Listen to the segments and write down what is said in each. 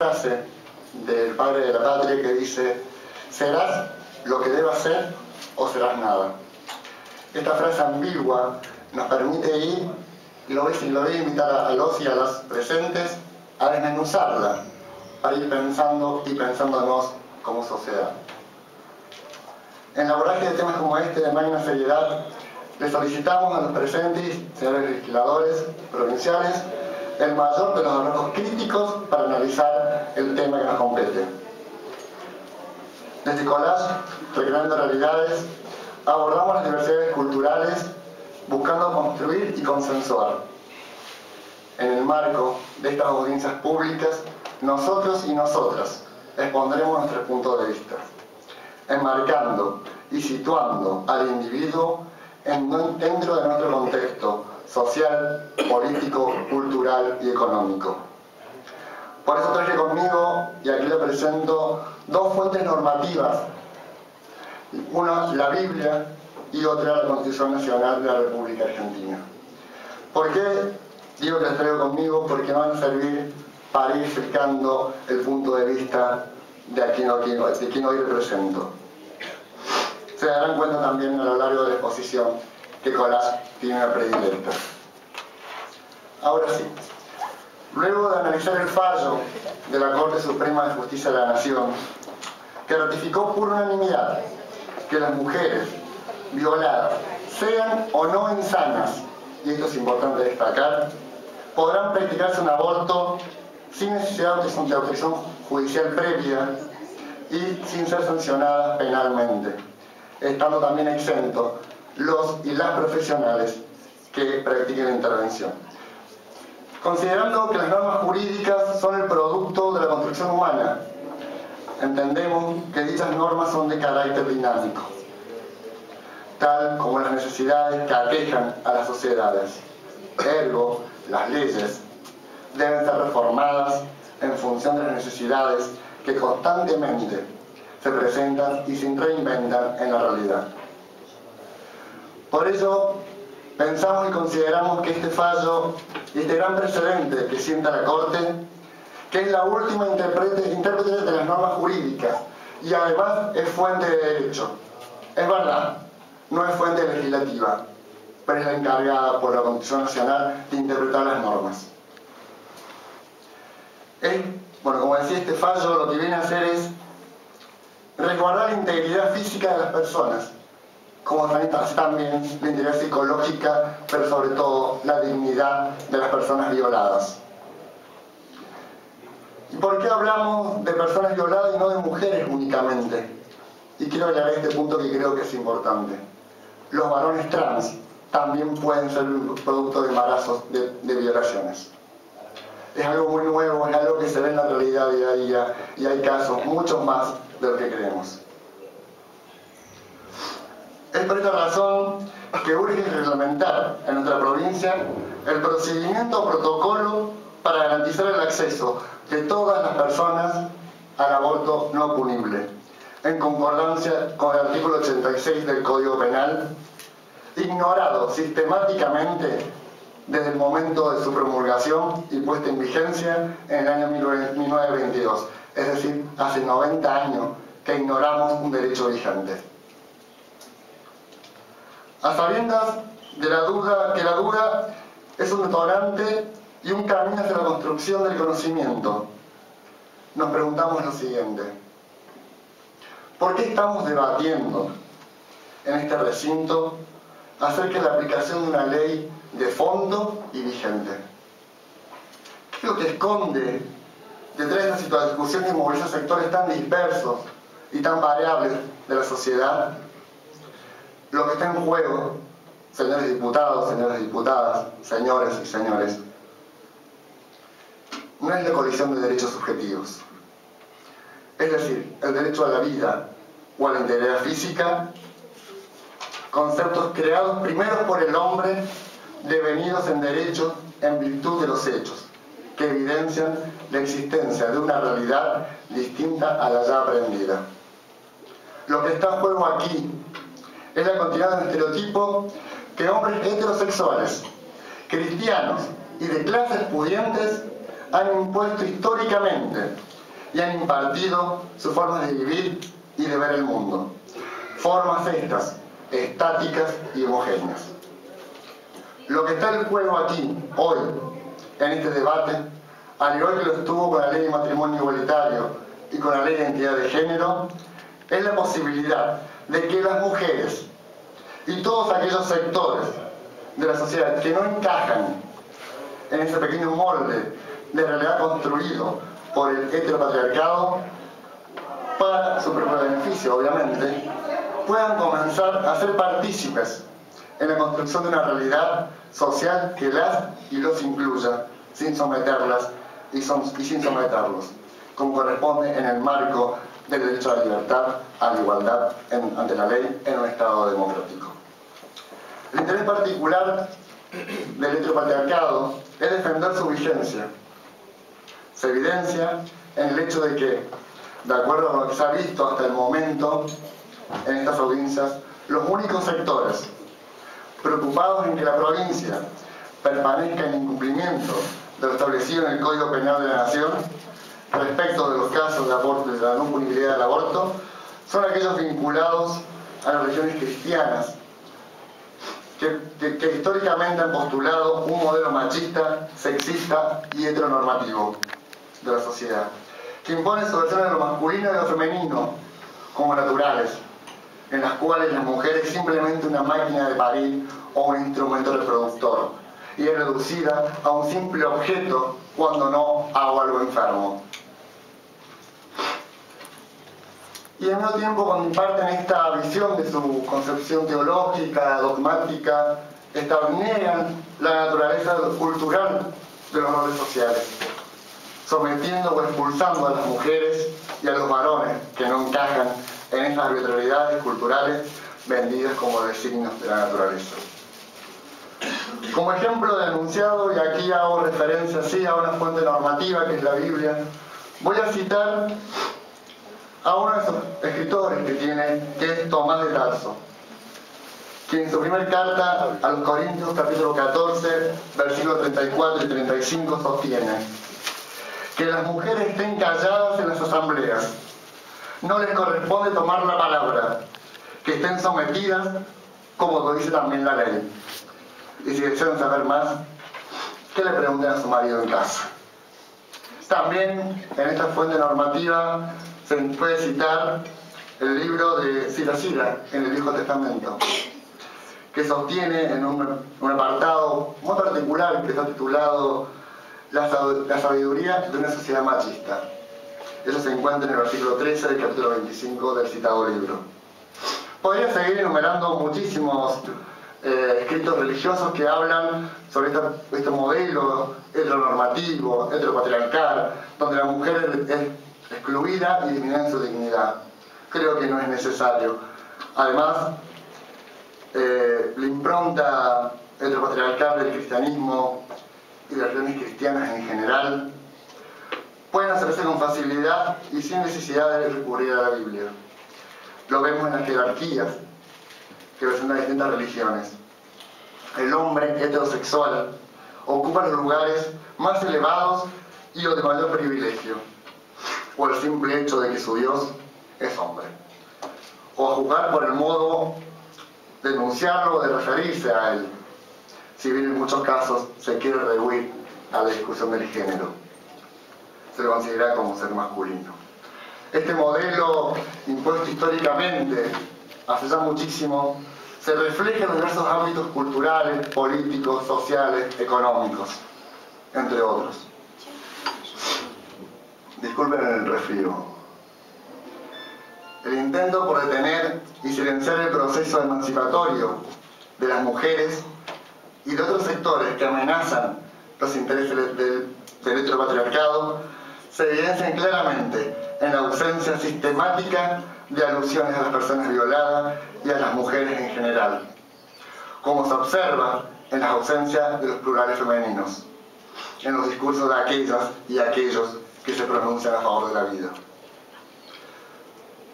Frase del padre de la patria que dice: serás lo que debas ser o serás nada. Esta frase ambigua nos permite ir, y lo voy a invitar a los y a las presentes a desmenuzarla, para ir pensando y pensándonos como sociedad. En la vorágine de temas como este de magna seriedad, le solicitamos a los presentes, señores legisladores provinciales, el mayor de los arrojos críticos para analizar el tema que nos compete. Desde Colás, recreando realidades, abordamos las diversidades culturales buscando construir y consensuar. En el marco de estas audiencias públicas, nosotros y nosotras expondremos nuestro punto de vista, enmarcando y situando al individuo dentro de nuestro contexto social, político, cultural y económico. Por eso traje conmigo, y aquí le presento, dos fuentes normativas, una la Biblia y otra la Constitución Nacional de la República Argentina. ¿Por qué digo que las traigo conmigo? Porque nos van a servir para ir fijando el punto de vista de quien hoy represento. Se darán cuenta también a lo largo de la exposición que Colás tiene una predilecta. Ahora sí, luego de analizar el fallo de la Corte Suprema de Justicia de la Nación, que ratificó por unanimidad que las mujeres violadas, sean o no insanas, y esto es importante destacar, podrán practicarse un aborto sin necesidad de autorización judicial previa y sin ser sancionadas penalmente, estando también exento los y las profesionales que practiquen la intervención. Considerando que las normas jurídicas son el producto de la construcción humana, entendemos que dichas normas son de carácter dinámico, tal como las necesidades que aquejan a las sociedades. Ergo, las leyes deben ser reformadas en función de las necesidades que constantemente se presentan y se reinventan en la realidad. Por ello, pensamos y consideramos que este fallo y este gran precedente que sienta la Corte, que es la última intérprete de las normas jurídicas y además es fuente de derecho. Es verdad, no es fuente legislativa, pero es la encargada por la Constitución Nacional de interpretar las normas. Bueno, como decía, este fallo lo que viene a hacer es resguardar la integridad física de las personas, como también la integridad psicológica, pero sobre todo la dignidad de las personas violadas. ¿Y por qué hablamos de personas violadas y no de mujeres únicamente? Y quiero aclarar este punto que creo que es importante. Los varones trans también pueden ser producto de embarazos, de violaciones. Es algo muy nuevo, es algo que se ve en la realidad día a día, y hay casos, muchos más de lo que creemos. Es por esta razón que urge reglamentar en nuestra provincia el procedimiento o protocolo para garantizar el acceso de todas las personas al aborto no punible, en concordancia con el artículo 86 del Código Penal, ignorado sistemáticamente desde el momento de su promulgación y puesta en vigencia en el año 1922, es decir, hace 90 años que ignoramos un derecho vigente. A sabiendas de que la duda es un detonante y un camino hacia la construcción del conocimiento, nos preguntamos lo siguiente: ¿por qué estamos debatiendo en este recinto acerca de la aplicación de una ley de fondo y vigente? ¿Qué es lo que esconde detrás de esta discusión que moviliza sectores tan dispersos y tan variables de la sociedad? Lo que está en juego, señores diputados, señoras diputadas, señores y señores, no es la colisión de derechos subjetivos. Es decir, el derecho a la vida, o a la integridad física, conceptos creados primero por el hombre, devenidos en derecho en virtud de los hechos, que evidencian la existencia de una realidad distinta a la ya aprendida. Lo que está en juego aquí es la continuidad del estereotipo que hombres heterosexuales, cristianos y de clases pudientes han impuesto históricamente y han impartido sus formas de vivir y de ver el mundo. Formas estas, estáticas y homogéneas. Lo que está en juego aquí, hoy, en este debate, al igual que lo estuvo con la ley de matrimonio igualitario y con la ley de identidad de género, es la posibilidad de que las mujeres y todos aquellos sectores de la sociedad que no encajan en ese pequeño molde de realidad construido por el heteropatriarcado, para su propio beneficio, obviamente, puedan comenzar a ser partícipes en la construcción de una realidad social que las y los incluya, sin someterlas y sin someterlos, como corresponde en el marco del derecho a la libertad, a la igualdad ante la ley en un Estado democrático. El interés particular del heteropatriarcado es defender su vigencia. Se evidencia en el hecho de que, de acuerdo con lo que se ha visto hasta el momento en estas provincias, los únicos sectores preocupados en que la provincia permanezca en incumplimiento de lo establecido en el Código Penal de la Nación respecto de los casos de aborto y de la no punibilidad del aborto son aquellos vinculados a las religiones cristianas que históricamente han postulado un modelo machista, sexista y heteronormativo de la sociedad, que impone sobre todo lo masculino y lo femenino como naturales, en las cuales la mujer es simplemente una máquina de parir o un instrumento reproductor, y es reducida a un simple objeto, cuando no a algo enfermo. Y al mismo tiempo comparten esta visión de su concepción teológica, dogmática, niegan la naturaleza cultural de los roles sociales, sometiendo o expulsando a las mujeres y a los varones que no encajan en estas arbitrariedades culturales vendidas como designios de la naturaleza. Como ejemplo de enunciado, y aquí hago referencia sí a una fuente normativa que es la Biblia, voy a citar a uno de esos escritores que es Tomás de Tarso, quien en su primera carta a los Corintios, capítulo 14, versículos 34 y 35, sostiene que las mujeres estén calladas en las asambleas, no les corresponde tomar la palabra, que estén sometidas, como lo dice también la ley. Y si desean saber más, que le pregunten a su marido en casa. También en esta fuente normativa se puede citar el libro de Siracida en el Viejo Testamento, que sostiene en un apartado muy particular que está titulado La sabiduría de una sociedad machista. Eso se encuentra en el versículo 13 del capítulo 25 del citado libro. Podría seguir enumerando muchísimos escritos religiosos que hablan sobre este modelo heteronormativo, heteropatriarcal, donde la mujer es excluida y disminuida en su dignidad. Creo que no es necesario. Además, la impronta heteropatriarcal del cristianismo y de las religiones cristianas en general pueden hacerse con facilidad y sin necesidad de recurrir a la Biblia. Lo vemos en las jerarquías que presentan distintas religiones. El hombre heterosexual ocupa los lugares más elevados y los de mayor privilegio, por el simple hecho de que su Dios es hombre. O a juzgar por el modo de enunciarlo o de referirse a él, si bien en muchos casos se quiere rehuir a la discusión del género. Se lo considera como ser masculino. Este modelo, impuesto históricamente hace ya muchísimo, se refleja en diversos ámbitos culturales, políticos, sociales, económicos, entre otros. Disculpen el resfrío. El intento por detener y silenciar el proceso emancipatorio de las mujeres y de otros sectores que amenazan los intereses del heteropatriarcado se evidencian claramente en la ausencia sistemática de alusiones a las personas violadas y a las mujeres en general, como se observa en la ausencia de los plurales femeninos, en los discursos de aquellas y aquellos que se pronuncian a favor de la vida.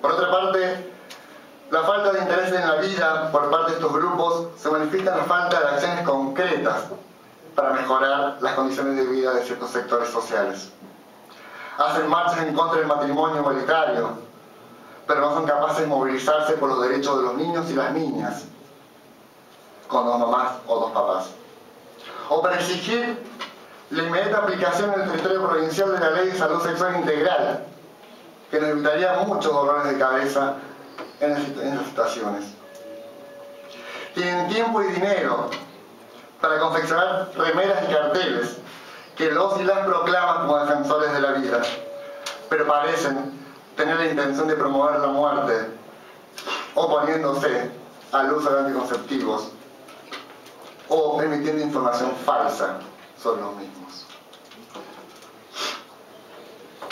Por otra parte, la falta de interés en la vida por parte de estos grupos se manifiesta en la falta de acciones concretas para mejorar las condiciones de vida de ciertos sectores sociales. Hacen marchas en contra del matrimonio igualitario, pero no son capaces de movilizarse por los derechos de los niños y las niñas, con dos mamás o dos papás. O para exigir la inmediata aplicación en el territorio provincial de la Ley de Salud Sexual Integral, que nos evitaría muchos dolores de cabeza en esas situaciones. Tienen tiempo y dinero para confeccionar remeras y carteles que los y las proclaman como defensores de la vida, pero parecen tener la intención de promover la muerte, oponiéndose al uso de anticonceptivos o emitiendo información falsa sobre los mismos.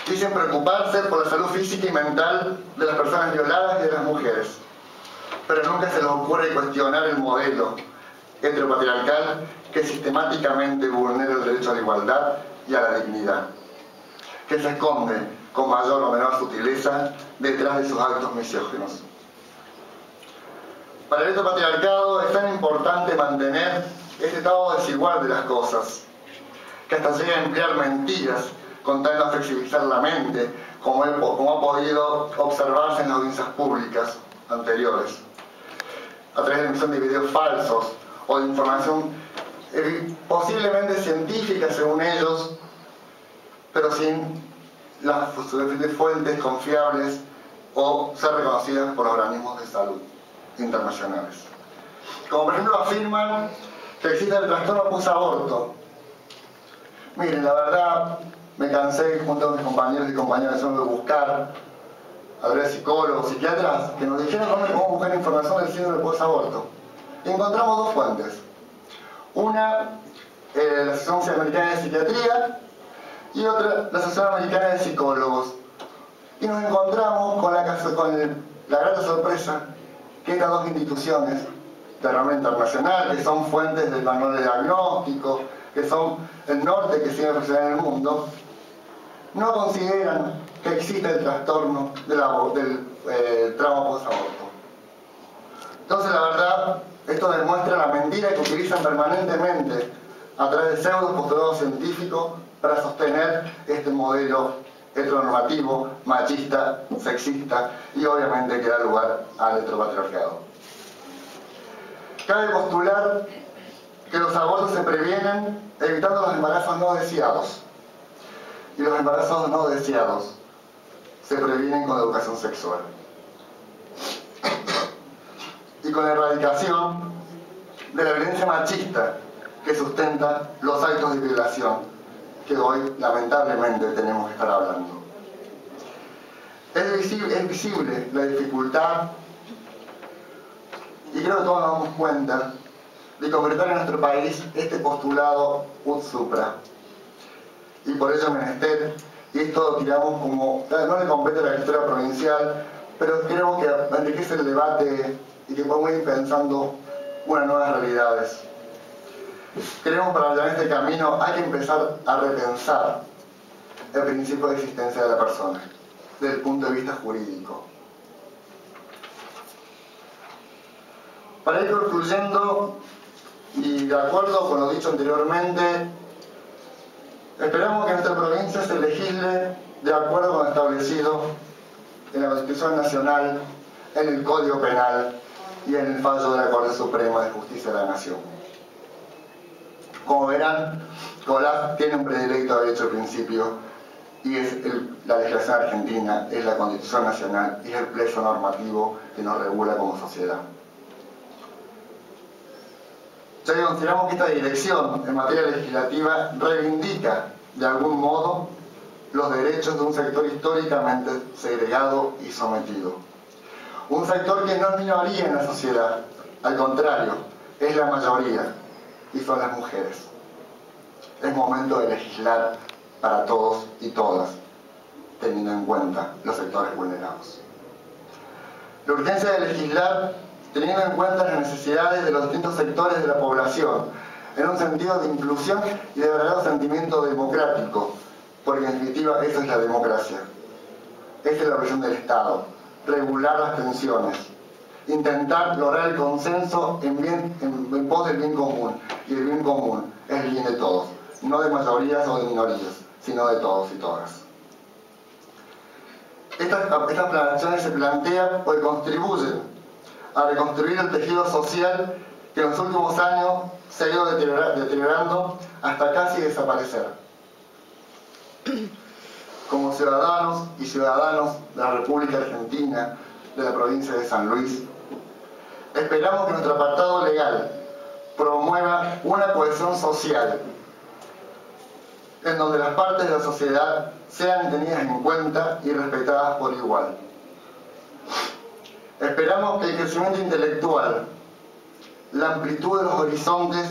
Dicen preocuparse por la salud física y mental de las personas violadas y de las mujeres, pero nunca se les ocurre cuestionar el modelo heteropatriarcal que sistemáticamente vulnera el derecho a la igualdad y a la dignidad, que se esconde con mayor o menor sutileza detrás de sus actos misóginos. Para el heteropatriarcado es tan importante mantener este estado desigual de las cosas, que hasta llega a emplear mentiras con tal de flexibilizar la mente, como ha podido observarse en las audiencias públicas anteriores, a través de la emisión de videos falsos o de información posiblemente científica según ellos, pero sin las fuentes confiables o ser reconocidas por los organismos de salud internacionales. Como por ejemplo afirman que existe el trastorno post-aborto. Miren, la verdad, me cansé junto a mis compañeros y compañeras de buscar a ver psicólogos, psiquiatras que nos dijeron cómo buscar información del síndrome post-aborto. Y encontramos dos fuentes. Una, la Asociación Americana de Psiquiatría, y otra, la Asociación Americana de Psicólogos. Y nos encontramos con la gran sorpresa que estas dos instituciones de rama internacional, que son fuentes del manual de diagnóstico, que son el norte que sigue funcionando en el mundo, no consideran que existe el trastorno del trauma post-aborto. Entonces, la verdad, esto demuestra la mentira que utilizan permanentemente a través de pseudos postulados científicos para sostener este modelo heteronormativo, machista, sexista y obviamente que da lugar al heteropatriarcado. Cabe postular que los abortos se previenen evitando los embarazos no deseados, y los embarazos no deseados se previenen con educación sexual y con la erradicación de la violencia machista que sustenta los actos de violación que hoy lamentablemente tenemos que estar hablando. Es visible la dificultad, y creo que todos nos damos cuenta, de concretar en nuestro país este postulado ut supra, y por ello menester, y esto tiramos como, no le compete a la historia provincial, pero creo que enriquece el debate y que podemos ir pensando unas nuevas realidades. Creemos para llegar a este camino hay que empezar a repensar el principio de existencia de la persona, desde el punto de vista jurídico. Para ir concluyendo, y de acuerdo con lo dicho anteriormente, esperamos que nuestra provincia se legisle de acuerdo con lo establecido en la Constitución Nacional, en el Código Penal y en el fallo de la Corte Suprema de Justicia de la Nación. Como verán, Colás tiene un predilecto de derecho de principio, y es la legislación argentina, es la Constitución Nacional, y es el plexo normativo que nos regula como sociedad. Ya que consideramos que esta dirección en materia legislativa reivindica, de algún modo, los derechos de un sector históricamente segregado y sometido. Un sector que no es minoría en la sociedad, al contrario, es la mayoría, y son las mujeres. Es momento de legislar para todos y todas, teniendo en cuenta los sectores vulnerados. La urgencia de legislar teniendo en cuenta las necesidades de los distintos sectores de la población, en un sentido de inclusión y de verdadero sentimiento democrático, porque en definitiva esa es la democracia. Esa es la obligación del Estado, regular las tensiones, intentar lograr el consenso en pos del bien común, y el bien común es el bien de todos, no de mayorías o de minorías, sino de todos y todas. Estas acciones se plantean o contribuyen a reconstruir el tejido social que en los últimos años se ha ido deteriorando hasta casi desaparecer. Como ciudadanos y ciudadanas de la República Argentina, de la provincia de San Luis, esperamos que nuestro apartado legal promueva una cohesión social en donde las partes de la sociedad sean tenidas en cuenta y respetadas por igual. Esperamos que el crecimiento intelectual, la amplitud de los horizontes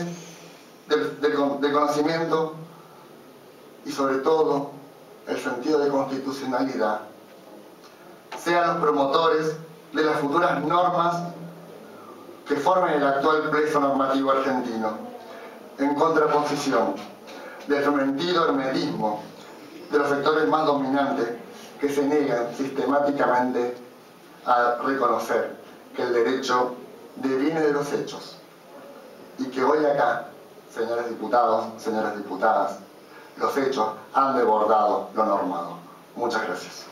del conocimiento y sobre todo el sentido de constitucionalidad sean los promotores de las futuras normas que formen el actual plexo normativo argentino, en contraposición del sometido hermetismo de los sectores más dominantes que se niegan sistemáticamente a reconocer que el derecho deviene de los hechos y que hoy acá, señores diputados, señoras diputadas, los hechos han desbordado lo normado. Muchas gracias.